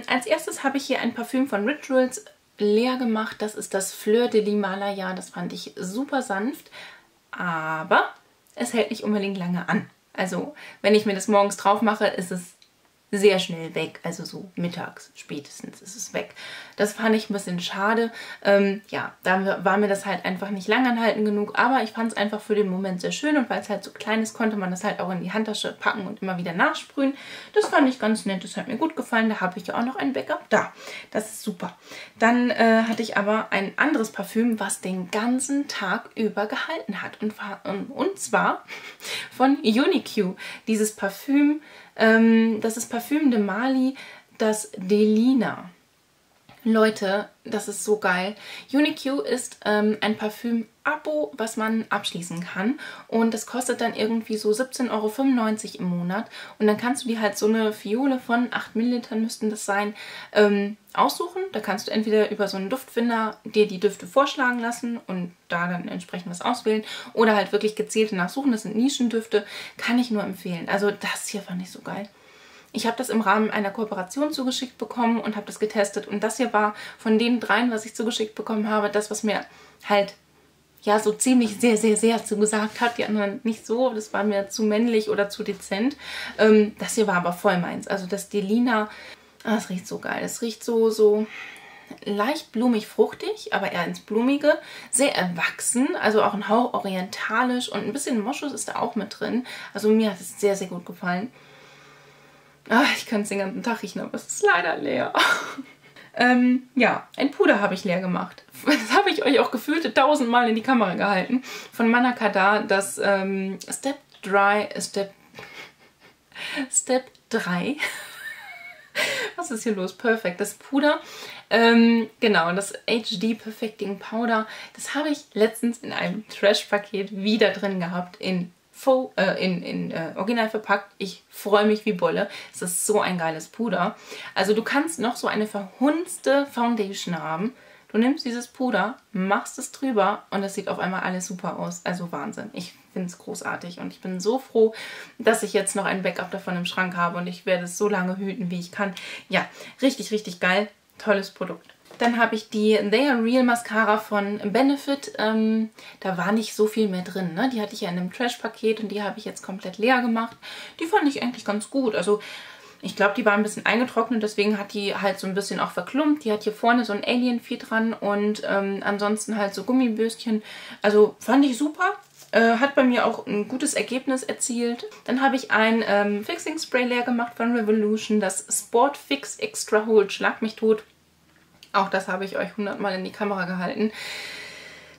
Als erstes habe ich hier ein Parfüm von Rituals leer gemacht. Das ist das Fleur de l'Himalaya. Das fand ich super sanft, aber es hält nicht unbedingt lange an. Also wenn ich mir das morgens drauf mache, ist es sehr schnell weg. Also so mittags spätestens ist es weg. Das fand ich ein bisschen schade. Ja, da war mir das halt einfach nicht lang anhalten genug. Aber ich fand es einfach für den Moment sehr schön. Und weil es halt so klein ist, konnte man das halt auch in die Handtasche packen und immer wieder nachsprühen. Das fand ich ganz nett. Das hat mir gut gefallen. Da habe ich ja auch noch ein Backup da. Das ist super. Dann hatte ich aber ein anderes Parfüm, was den ganzen Tag über gehalten hat. Und zwar von Yuniqu. Dieses Parfüm, das ist Parfüm de Mali, das Delina. Leute, das ist so geil. Yuniqu ist ein Parfüm-Abo, was man abschließen kann. Und das kostet dann irgendwie so 17,95 € im Monat. Und dann kannst du dir halt so eine Fiole von 8 Millilitern müssten das sein, aussuchen. Da kannst du entweder über so einen Duftfinder dir die Düfte vorschlagen lassen und da dann entsprechend was auswählen. Oder halt wirklich gezielte nachsuchen. Das sind Nischendüfte. Kann ich nur empfehlen. Also das hier fand ich so geil. Ich habe das im Rahmen einer Kooperation zugeschickt bekommen und habe das getestet. Und das hier war von den dreien, was ich zugeschickt bekommen habe, das, was mir halt ja so ziemlich sehr, sehr, sehr zugesagt hat. Die anderen nicht so, das war mir zu männlich oder zu dezent. Das hier war aber voll meins. Also das Delina, das riecht so geil. Es riecht so leicht blumig-fruchtig, aber eher ins Blumige. Sehr erwachsen, also auch ein Hauch orientalisch und ein bisschen Moschus ist da auch mit drin. Also mir hat es sehr, sehr gut gefallen. Ach, ich kann es den ganzen Tag riechen, aber es ist leider leer. Ja, ein Puder habe ich leer gemacht. Das habe ich euch auch gefühlte 1000 Mal in die Kamera gehalten. Von Manakadar das Step 3. Was ist hier los? Perfect. Das Puder, genau, das HD Perfecting Powder, das habe ich letztens in einem Trash-Paket wieder drin gehabt in original verpackt. Ich freue mich wie Bolle. Es ist so ein geiles Puder. Also du kannst noch so eine verhunzte Foundation haben. Du nimmst dieses Puder, machst es drüber und es sieht auf einmal alles super aus. Also Wahnsinn. Ich finde es großartig und ich bin so froh, dass ich jetzt noch ein Backup davon im Schrank habe und ich werde es so lange hüten, wie ich kann. Ja, richtig, richtig geil. Tolles Produkt. Dann habe ich die They Are Real Mascara von Benefit. Da war nicht so viel mehr drin, ne? Die hatte ich ja in einem Trash-Paket und die habe ich jetzt komplett leer gemacht. Die fand ich eigentlich ganz gut. Also ich glaube, die war ein bisschen eingetrocknet, deswegen hat die halt so ein bisschen auch verklumpt. Die hat hier vorne so ein Alien-Vieh dran und ansonsten halt so Gummibürstchen. Also fand ich super. Hat bei mir auch ein gutes Ergebnis erzielt. Dann habe ich ein Fixing Spray leer gemacht von Revolution. Das Sport Fix Extra Hold. Schlag mich tot. Auch das habe ich euch 100 Mal in die Kamera gehalten.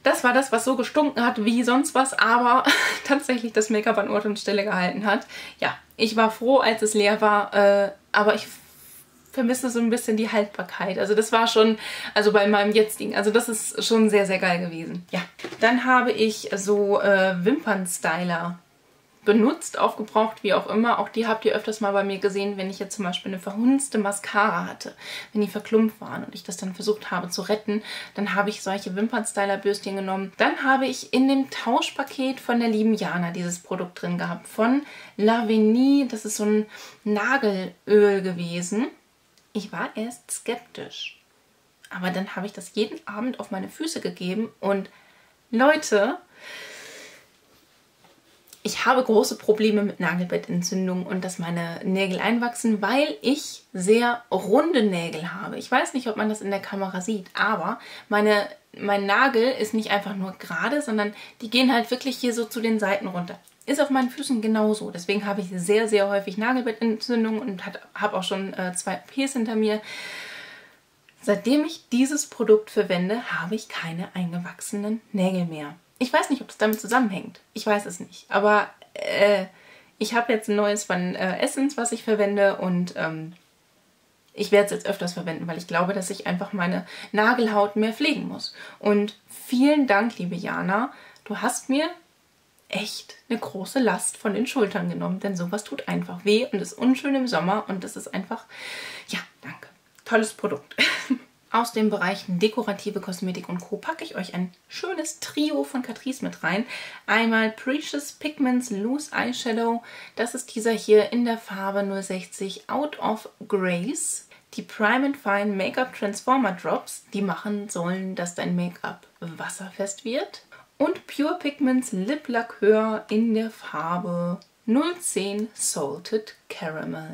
Das war das, was so gestunken hat wie sonst was, aber tatsächlich das Make-up an Ort und Stelle gehalten hat. Ja, ich war froh, als es leer war, aber ich vermisse so ein bisschen die Haltbarkeit. Also das war schon, also bei meinem jetzigen, also das ist schon sehr, sehr geil gewesen. Ja, dann habe ich so Wimpernstyler benutzt, aufgebraucht, wie auch immer. Auch die habt ihr öfters mal bei mir gesehen, wenn ich jetzt zum Beispiel eine verhunzte Mascara hatte, wenn die verklumpt waren und ich das dann versucht habe zu retten, dann habe ich solche Wimpernstyler-Bürstchen genommen. Dann habe ich in dem Tauschpaket von der lieben Jana dieses Produkt drin gehabt, von L'Avenir. Das ist so ein Nagelöl gewesen. Ich war erst skeptisch, aber dann habe ich das jeden Abend auf meine Füße gegeben und Leute, ich habe große Probleme mit Nagelbettentzündung und dass meine Nägel einwachsen, weil ich sehr runde Nägel habe. Ich weiß nicht, ob man das in der Kamera sieht, aber mein Nagel ist nicht einfach nur gerade, sondern die gehen halt wirklich hier so zu den Seiten runter. Ist auf meinen Füßen genauso. Deswegen habe ich sehr, sehr häufig Nagelbettentzündung und habe auch schon 2 OPs hinter mir. Seitdem ich dieses Produkt verwende, habe ich keine eingewachsenen Nägel mehr. Ich weiß nicht, ob es damit zusammenhängt. Ich weiß es nicht. Aber ich habe jetzt ein neues von Essence, was ich verwende, und ich werde es jetzt öfters verwenden, weil ich glaube, dass ich einfach meine Nagelhaut mehr pflegen muss. Und vielen Dank, liebe Jana. Du hast mir echt eine große Last von den Schultern genommen, denn sowas tut einfach weh und ist unschön im Sommer und das ist einfach, ja, danke. Tolles Produkt. Aus dem Bereich dekorative Kosmetik und Co. packe ich euch ein schönes Trio von Catrice mit rein. Einmal Precious Pigments Loose Eyeshadow. Das ist dieser hier in der Farbe 060 Out of Grace. Die Prime and Fine Make-up Transformer Drops, die machen sollen, dass dein Make-up wasserfest wird. Und Pure Pigments Lip Lacquer in der Farbe 010 Salted Caramel.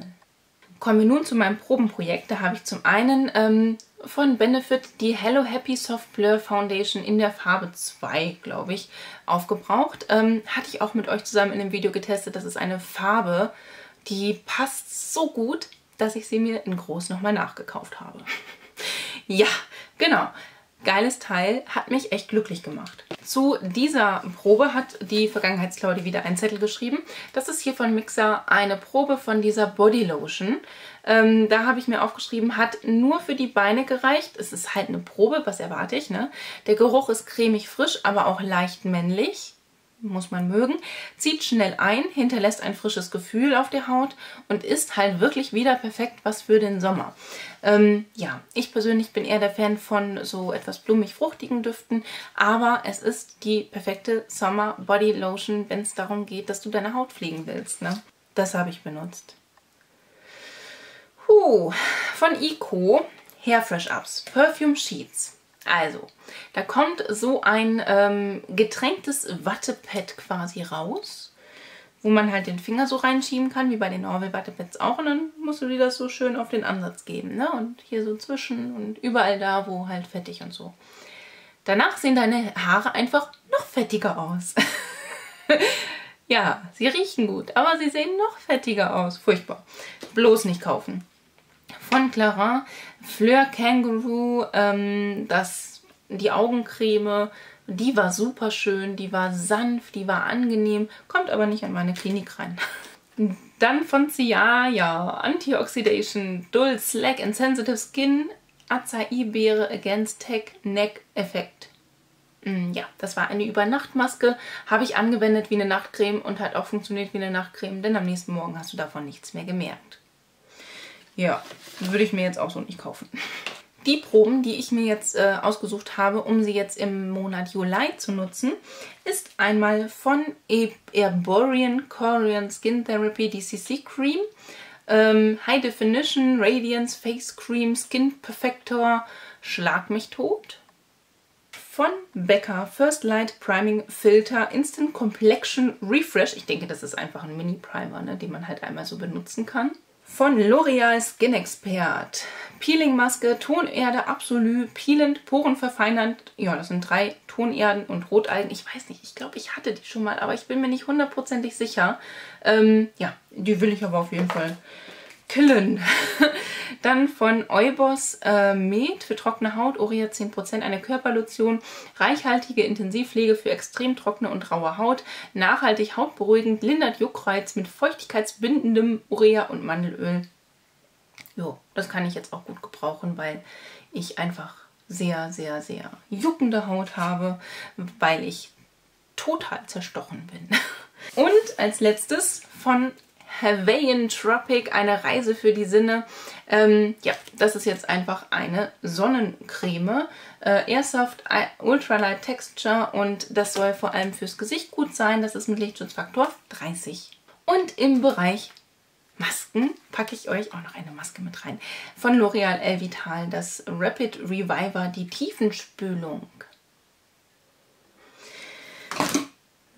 Kommen wir nun zu meinem Probenprojekt. Da habe ich zum einen von Benefit die Hello Happy Soft Blur Foundation in der Farbe 2, glaube ich, aufgebraucht. Hatte ich auch mit euch zusammen in dem Video getestet. Das ist eine Farbe, die passt so gut, dass ich sie mir in groß nochmal nachgekauft habe. Ja, genau. Geiles Teil, hat mich echt glücklich gemacht. Zu dieser Probe hat die Vergangenheitsclaudi wieder einen Zettel geschrieben. Das ist hier von Mixer eine Probe von dieser Bodylotion. Da habe ich mir aufgeschrieben, hat nur für die Beine gereicht. Es ist halt eine Probe, was erwarte ich, ne? Der Geruch ist cremig frisch, aber auch leicht männlich. Muss man mögen. Zieht schnell ein, hinterlässt ein frisches Gefühl auf der Haut und ist halt wirklich wieder perfekt was für den Sommer. Ja, ich persönlich bin eher der Fan von so etwas blumig-fruchtigen Düften, aber es ist die perfekte Sommer-Body-Lotion, wenn es darum geht, dass du deine Haut pflegen willst, ne? Das habe ich benutzt. Von Ico Hair Fresh Ups Perfume Sheets. Also, da kommt so ein getränktes Wattepad quasi raus, wo man halt den Finger so reinschieben kann, wie bei den Orwell-Wattepads auch. Und dann musst du dir das so schön auf den Ansatz geben, ne? Und hier so zwischen und überall da, wo halt fettig und so. Danach sehen deine Haare einfach noch fettiger aus. Ja, sie riechen gut, aber sie sehen noch fettiger aus. Furchtbar. Bloß nicht kaufen. Von Clarins Fleur Kangaroo, die Augencreme, die war super schön, die war sanft, die war angenehm, kommt aber nicht an meine Klinik rein. Dann von Ciaya, Antioxidation, Dull, Slack and Sensitive Skin, Acai-Beere Against Tech Neck Effekt. Ja, das war eine Übernachtmaske, habe ich angewendet wie eine Nachtcreme und hat auch funktioniert wie eine Nachtcreme, denn am nächsten Morgen hast du davon nichts mehr gemerkt. Ja, würde ich mir jetzt auch so nicht kaufen. Die Proben, die ich mir jetzt ausgesucht habe, um sie jetzt im Monat Juli zu nutzen, ist einmal von Erborian Korean Skin Therapy DCC Cream, High Definition Radiance Face Cream Skin Perfector Schlag mich tot. Von Becca First Light Priming Filter Instant Complexion Refresh. Ich denke, das ist einfach ein Mini-Primer, ne, den man halt einmal so benutzen kann. Von L'Oreal Skin Expert Peelingmaske, Tonerde, Absolü, peelend, porenverfeinernd. Ja, das sind 3 Tonerden und Rotalgen. Ich weiß nicht, ich glaube, ich hatte die schon mal, aber ich bin mir nicht hundertprozentig sicher. Ja, die will ich aber auf jeden Fall killen. Dann von Eubos Med für trockene Haut, Orea 10%, eine Körperlotion, reichhaltige Intensivpflege für extrem trockene und raue Haut, nachhaltig hautberuhigend, lindert Juckreiz mit feuchtigkeitsbindendem Orea und Mandelöl. Jo, das kann ich jetzt auch gut gebrauchen, weil ich einfach sehr, sehr, sehr juckende Haut habe, weil ich total zerstochen bin. Und als letztes von Hawaiian Tropic, eine Reise für die Sinne. Ja, das ist jetzt einfach eine Sonnencreme. Airsoft Ultralight Texture und das soll vor allem fürs Gesicht gut sein. Das ist mit Lichtschutzfaktor 30. Und im Bereich Masken packe ich euch auch noch eine Maske mit rein. Von L'Oreal Elvital, das Rapid Reviver, die Tiefenspülung.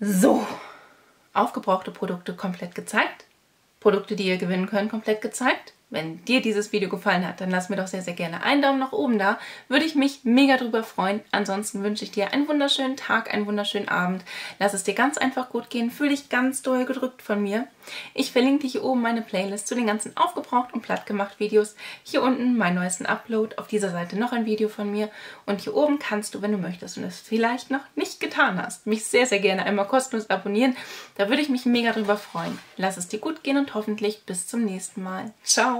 So, aufgebrauchte Produkte komplett gezeigt. Produkte, die ihr gewinnen könnt, komplett gezeigt. Wenn dir dieses Video gefallen hat, dann lass mir doch sehr, sehr gerne einen Daumen nach oben da. Würde ich mich mega drüber freuen. Ansonsten wünsche ich dir einen wunderschönen Tag, einen wunderschönen Abend. Lass es dir ganz einfach gut gehen. Fühl dich ganz doll gedrückt von mir. Ich verlinke dir hier oben meine Playlist zu den ganzen aufgebraucht und plattgemacht Videos. Hier unten meinen neuesten Upload. Auf dieser Seite noch ein Video von mir. Und hier oben kannst du, wenn du möchtest und es vielleicht noch nicht getan hast, mich sehr, sehr gerne einmal kostenlos abonnieren. Da würde ich mich mega drüber freuen. Lass es dir gut gehen und hoffentlich bis zum nächsten Mal. Ciao!